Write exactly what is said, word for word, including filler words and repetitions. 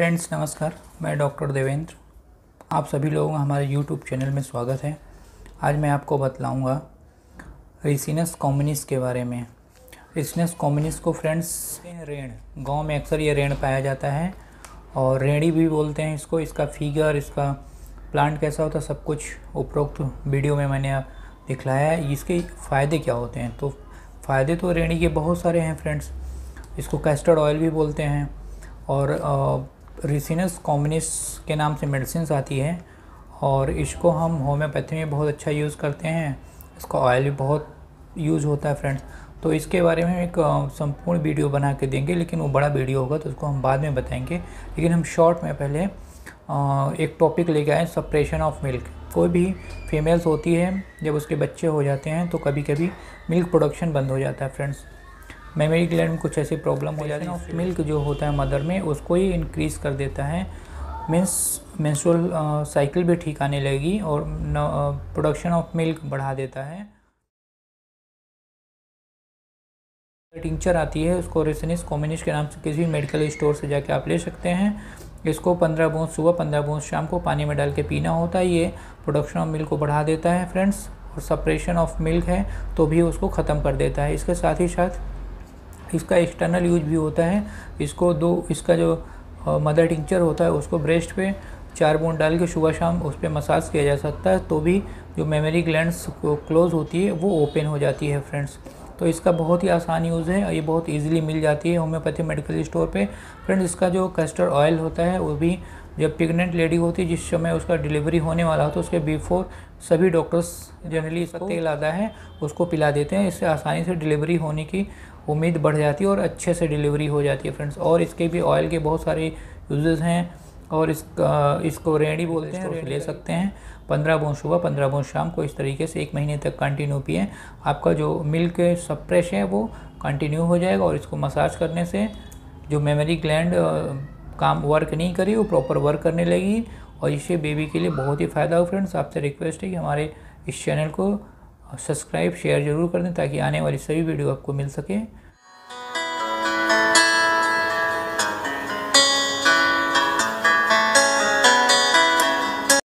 Friends नमस्कार, मैं doctor Devendra, आप सभी लोगों का हमारे YouTube चैनल में स्वागत है। आज मैं आपको बतलाऊंगा रिसिनस कॉम्युनिस के बारे में। रिसिनस कॉम्युनिस को फ्रेंड्स रेण, गांव में अक्सर ये रेण पाया जाता है और रेणी भी बोलते हैं इसको। इसका फिगर, इसका प्लांट कैसा होता है, सब कुछ उपरोक्त वीडियो में मैंने दिखलाया है। इसके फ़ायदे क्या होते हैं, तो फ़ायदे तो रेणी के बहुत सारे हैं फ्रेंड्स। इसको कैस्टर्ड ऑयल भी बोलते हैं और रिसिनस कॉम्युनिस के नाम से मेडिसिन आती है और इसको हम होम्योपैथी में बहुत अच्छा यूज़ करते हैं। इसका ऑयल भी बहुत यूज़ होता है फ्रेंड्स। तो इसके बारे में एक संपूर्ण वीडियो बना के देंगे, लेकिन वो बड़ा वीडियो होगा तो उसको हम बाद में बताएंगे। लेकिन हम शॉर्ट में पहले एक टॉपिक लेके आए, सप्रेशन ऑफ मिल्क। कोई भी फीमेल्स होती है, जब उसके बच्चे हो जाते हैं तो कभी कभी मिल्क प्रोडक्शन बंद हो जाता है फ्रेंड्स। मेमोरी ग्लैंड में कुछ ऐसी प्रॉब्लम हो जाती है। मिल्क जो होता है मदर में, उसको ही इंक्रीज़ कर देता है। मीन्स मेंस्ट्रुअल साइकिल भी ठीक आने लगेगी और प्रोडक्शन ऑफ मिल्क बढ़ा देता है। टिंचर आती है, उसको रिसिनस कॉम्युनिस के नाम से किसी भी मेडिकल स्टोर से जाके आप ले सकते हैं। इसको पंद्रह बूंद सुबह, पंद्रह बूंद शाम को पानी में डाल के पीना होता है। ये प्रोडक्शन ऑफ मिल्क को बढ़ा देता है फ्रेंड्स, और सप्रेशन ऑफ मिल्क है तो भी उसको ख़त्म कर देता है। इसके साथ ही साथ इसका एक्सटर्नल यूज भी होता है। इसको दो इसका जो मदर टिंचर होता है, उसको ब्रेस्ट पे चार बूंद डाल के सुबह शाम उस पर मसाज किया जा सकता है, तो भी जो मेमोरी ग्लैंड्स क्लोज होती है वो ओपन हो जाती है फ्रेंड्स। तो इसका बहुत ही आसान यूज़ है और ये बहुत इजीली मिल जाती है होम्योपैथी मेडिकल स्टोर पे फ्रेंड्स। इसका जो कैस्टर ऑयल होता है, वो भी जब प्रेग्नेंट लेडी होती है, जिस समय उसका डिलीवरी होने वाला होता है, उसके बिफोर सभी डॉक्टर्स जनरली इसका तेल आता है उसको पिला देते हैं। इससे आसानी से डिलीवरी होने की उम्मीद बढ़ जाती है और अच्छे से डिलीवरी हो जाती है फ्रेंड्स। और इसके भी ऑयल के बहुत सारे यूजेस हैं और इसका इसको रेडी बोलते हैं, रेडी ले सकते हैं। पंद्रह बूंद सुबह, पंद्रह बूंद शाम को इस तरीके से एक महीने तक कंटिन्यू पिए। आपका जो मिल्क सप्रेश है वो कंटिन्यू हो जाएगा और इसको मसाज करने से जो मेमोरी ग्लैंड काम वर्क नहीं करी, वो प्रॉपर वर्क करने लगी और इससे बेबी के लिए बहुत ही फ़ायदा हो फ्रेंड्स। आपसे रिक्वेस्ट है कि हमारे इस चैनल को सब्सक्राइब, शेयर ज़रूर कर दें ताकि आने वाली सभी वीडियो आपको मिल सके।